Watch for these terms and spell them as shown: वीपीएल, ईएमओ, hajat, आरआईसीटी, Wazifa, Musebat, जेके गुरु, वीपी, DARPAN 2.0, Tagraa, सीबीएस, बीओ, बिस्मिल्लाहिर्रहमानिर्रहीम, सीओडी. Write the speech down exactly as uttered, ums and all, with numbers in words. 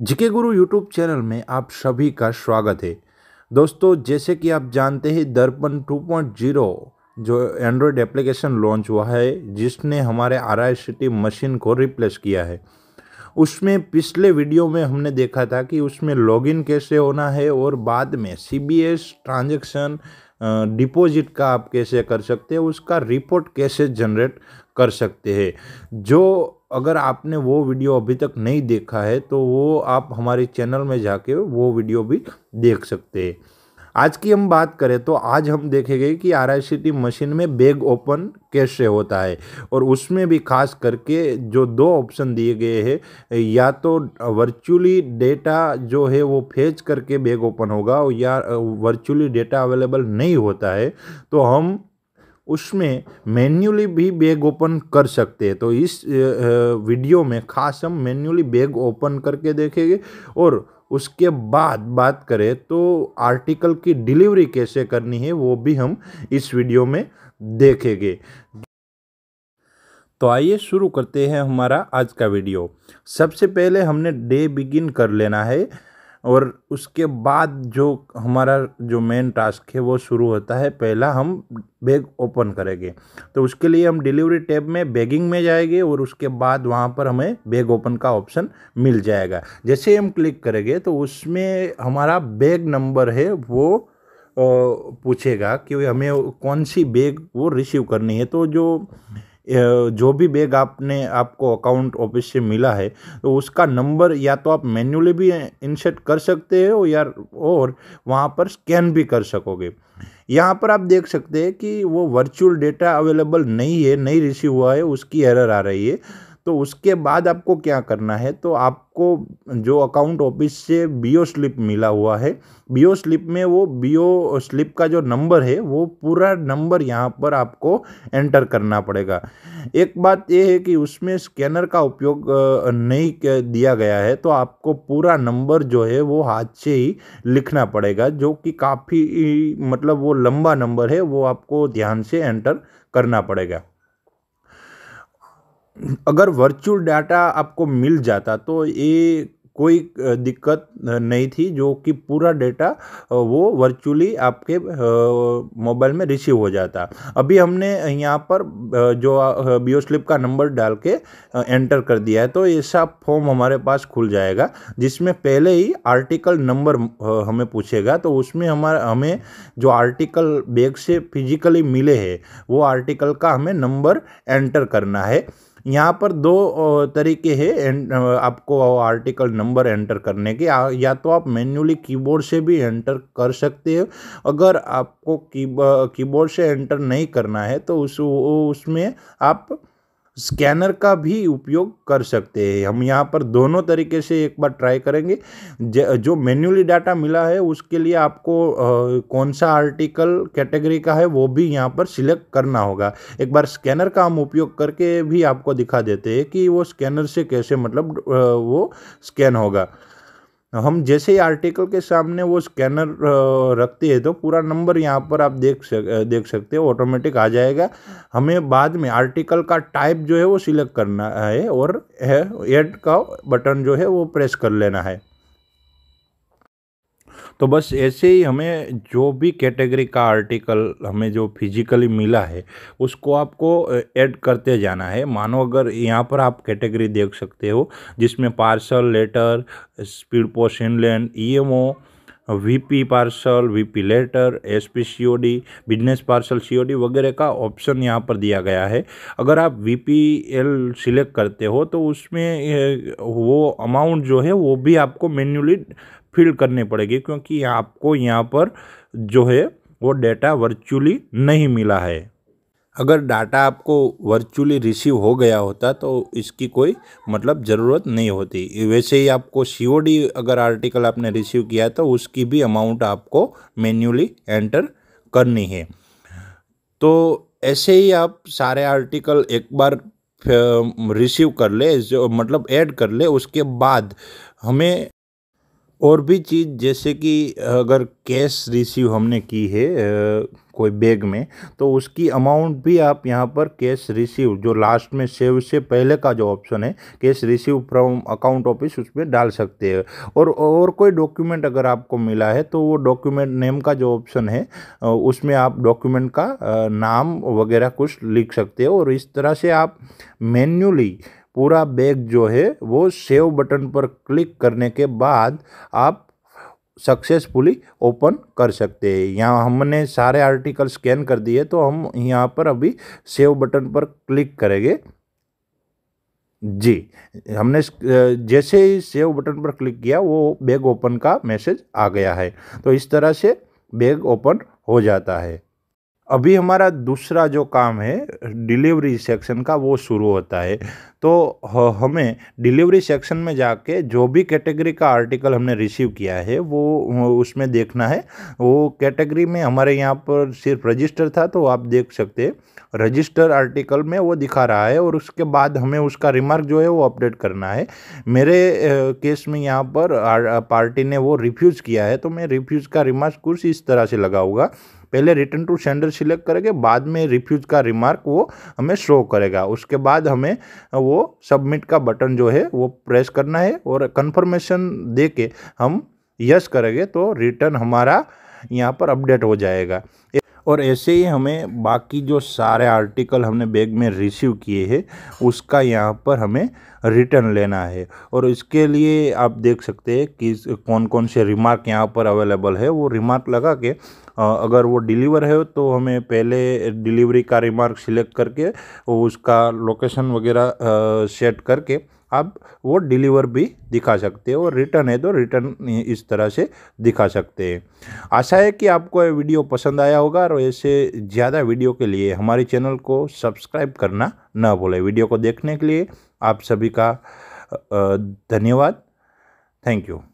जेके गुरु YouTube channel में आप सभी का स्वागत है। दोस्तों, जैसे कि आप जानते हैं दर्पण टू पॉइंट ज़ीरो जो एंड्रॉयड एप्लीकेशन लॉन्च हुआ है, जिसने हमारे आरआईसीटी मशीन को रिप्लेस किया है। उसमें पिछले वीडियो में हमने देखा था कि उसमें लॉगिन कैसे होना है और बाद में सीबीएस ट्रांजैक्शन डिपॉजिट का आप कैसे कर सकते हैं, उसका रिपोर्ट कैसे जनरेट कर सकते हैं। जो अगर आपने वो वीडियो अभी तक नहीं देखा है तो वो आप हमारे चैनल में जाके वो वीडियो भी देख सकते हैं। आज की हम बात करें तो आज हम देखेंगे कि आरआईसीटी मशीन में बैग ओपन कैसे होता है, और उसमें भी खास करके जो दो ऑप्शन दिए गए हैं, या तो वर्चुअली डेटा जो है वो फेच करके बैग ओपन होगा, या वर्चुअली डेटा अवेलेबल नहीं होता है तो हम उसमें मैन्युअली भी बैग ओपन कर सकते हैं। तो इस वीडियो में खास हम मैन्युअली बैग ओपन करके देखेंगे, और उसके बाद बात करें तो आर्टिकल की डिलीवरी कैसे करनी है वो भी हम इस वीडियो में देखेंगे। तो आइए शुरू करते हैं हमारा आज का वीडियो। सबसे पहले हमने डे बिगिन कर लेना है, और उसके बाद जो हमारा जो मेन टास्क है वो शुरू होता है। पहला हम बैग ओपन करेंगे, तो उसके लिए हम डिलीवरी टैब में बैगिंग में जाएंगे, और उसके बाद वहाँ पर हमें बैग ओपन का ऑप्शन मिल जाएगा। जैसे हम क्लिक करेंगे तो उसमें हमारा बैग नंबर है वो पूछेगा कि हमें कौन सी बैग वो रिसीव करनी है। तो जो जो भी बैग आपने आपको अकाउंट ऑफिस से मिला है तो उसका नंबर या तो आप मैन्युअली भी इंसर्ट कर सकते हो या और वहाँ पर स्कैन भी कर सकोगे। यहाँ पर आप देख सकते हैं कि वो वर्चुअल डेटा अवेलेबल नहीं है, नहीं रिसीव हुआ है, उसकी एरर आ रही है। तो उसके बाद आपको क्या करना है, तो आपको जो अकाउंट ऑफिस से बीओ स्लिप मिला हुआ है, बीओ स्लिप में वो बीओ स्लिप का जो नंबर है वो पूरा नंबर यहाँ पर आपको एंटर करना पड़ेगा। एक बात ये है कि उसमें स्कैनर का उपयोग नहीं दिया गया है, तो आपको पूरा नंबर जो है वो हाथ से ही लिखना पड़ेगा, जो कि काफ़ी मतलब वो लंबा नंबर है, वो आपको ध्यान से एंटर करना पड़ेगा। अगर वर्चुअल डाटा आपको मिल जाता तो ये कोई दिक्कत नहीं थी, जो कि पूरा डेटा वो वर्चुअली आपके मोबाइल में रिसीव हो जाता। अभी हमने यहाँ पर जो बीओ स्लिप का नंबर डाल के एंटर कर दिया है, तो ऐसा फॉर्म हमारे पास खुल जाएगा जिसमें पहले ही आर्टिकल नंबर हमें पूछेगा। तो उसमें हमारा हमें जो आर्टिकल बैग से फिजिकली मिले हैं वो आर्टिकल का हमें नंबर एंटर करना है। यहाँ पर दो तरीके हैं आपको आर्टिकल नंबर एंटर करने के, या तो आप मैन्युअली कीबोर्ड से भी एंटर कर सकते हो। अगर आपको कीबोर्ड से एंटर नहीं करना है तो उस उसमें आप स्कैनर का भी उपयोग कर सकते हैं। हम यहाँ पर दोनों तरीके से एक बार ट्राई करेंगे। जो मैन्युअली डाटा मिला है उसके लिए आपको आ, कौन सा आर्टिकल कैटेगरी का है वो भी यहाँ पर सिलेक्ट करना होगा। एक बार स्कैनर का हम उपयोग करके भी आपको दिखा देते हैं कि वो स्कैनर से कैसे मतलब आ, वो स्कैन होगा। हम जैसे ही आर्टिकल के सामने वो स्कैनर रखते हैं तो पूरा नंबर यहाँ पर आप देख सक देख सकते हो, ऑटोमेटिक आ जाएगा। हमें बाद में आर्टिकल का टाइप जो है वो सिलेक्ट करना है, और ऐड का बटन जो है वो प्रेस कर लेना है। तो बस ऐसे ही हमें जो भी कैटेगरी का आर्टिकल हमें जो फिजिकली मिला है उसको आपको ऐड करते जाना है। मानो अगर यहाँ पर आप कैटेगरी देख सकते हो जिसमें parcel, letter, speed post inland, ईएमओ, वीपी parcel, वीपी letter, SP सीओडी, business parcel सीओडी वगैरह का ऑप्शन यहाँ पर दिया गया है। अगर आप वीपीएल सिलेक्ट करते हो तो उसमें वो अमाउंट जो है वो भी आपको मैन्युअली फिल करने पड़ेगी, क्योंकि आपको यहाँ पर जो है वो डेटा वर्चुअली नहीं मिला है। अगर डाटा आपको वर्चुअली रिसीव हो गया होता तो इसकी कोई मतलब ज़रूरत नहीं होती। वैसे ही आपको सीओडी अगर आर्टिकल आपने रिसीव किया तो उसकी भी अमाउंट आपको मैन्युअली एंटर करनी है। तो ऐसे ही आप सारे आर्टिकल एक बार रिसीव कर ले, जो मतलब ऐड कर ले। उसके बाद हमें और भी चीज़, जैसे कि अगर कैश रिसीव हमने की है कोई बैग में, तो उसकी अमाउंट भी आप यहाँ पर कैश रिसीव जो लास्ट में सेव से पहले का जो ऑप्शन है cash receive from account office उसमें डाल सकते हैं। और और कोई डॉक्यूमेंट अगर आपको मिला है तो वो डॉक्यूमेंट नेम का जो ऑप्शन है उसमें आप डॉक्यूमेंट का नाम वगैरह कुछ लिख सकते हो। और इस तरह से आप मैन्युअली पूरा बैग जो है वो सेव बटन पर क्लिक करने के बाद आप सक्सेसफुली ओपन कर सकते हैं। यहाँ हमने सारे आर्टिकल स्कैन कर दिए तो हम यहाँ पर अभी सेव बटन पर क्लिक करेंगे। जी, हमने जैसे ही सेव बटन पर क्लिक किया वो बैग ओपन का मैसेज आ गया है। तो इस तरह से बैग ओपन हो जाता है। अभी हमारा दूसरा जो काम है डिलीवरी सेक्शन का वो शुरू होता है। तो हमें डिलीवरी सेक्शन में जाके जो भी कैटेगरी का आर्टिकल हमने रिसीव किया है वो उसमें देखना है। वो कैटेगरी में हमारे यहाँ पर सिर्फ रजिस्टर था तो आप देख सकते हैं रजिस्टर आर्टिकल में वो दिखा रहा है। और उसके बाद हमें उसका रिमार्क जो है वो अपडेट करना है। मेरे केस में यहाँ पर पार्टी ने वो रिफ्यूज़ किया है तो मैं रिफ्यूज़ का रिमार्क कुछ इस तरह से लगाऊँगा। पहले रिटर्न टू सेंडर सिलेक्ट करेंगे, बाद में रिफ्यूज का रिमार्क वो हमें शो करेगा। उसके बाद हमें वो सबमिट का बटन जो है वो प्रेस करना है और कंफर्मेशन देके हम यस करेंगे तो रिटर्न हमारा यहाँ पर अपडेट हो जाएगा। और ऐसे ही हमें बाकी जो सारे आर्टिकल हमने बैग में रिसीव किए हैं उसका यहाँ पर हमें रिटर्न लेना है। और इसके लिए आप देख सकते हैं कि कौन कौन से रिमार्क यहाँ पर अवेलेबल है। वो रिमार्क लगा के अगर वो डिलीवर है तो हमें पहले डिलीवरी का रिमार्क सिलेक्ट करके उसका लोकेशन वगैरह सेट करके आप वो डिलीवर भी दिखा सकते हो। और रिटर्न है तो रिटर्न इस तरह से दिखा सकते हैं। आशा है कि आपको ये वीडियो पसंद आया होगा। और ऐसे ज़्यादा वीडियो के लिए हमारे चैनल को सब्सक्राइब करना ना भूलें। वीडियो को देखने के लिए आप सभी का धन्यवाद। Thank you.